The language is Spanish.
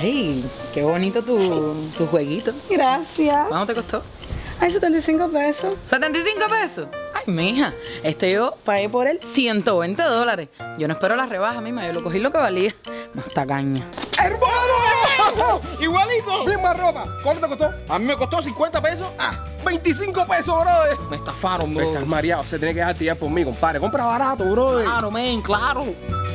Ay, qué bonito tu jueguito. Gracias. ¿Cuánto te costó? Ay, 75 pesos. ¿75 pesos? Ay, mija, yo pagué por él $120. Yo no espero la rebaja, mima, yo lo cogí lo que valía. Más tacaña. ¡Hermano! ¡Igualito! Misma ropa. ¿Cuánto te costó? A mí me costó 50 pesos. Ah, 25 pesos, brother. Me estafaron, bro. Estás mareado, se tiene que dejar tirar por mí, compadre. Compra barato, brother. Claro, men, claro.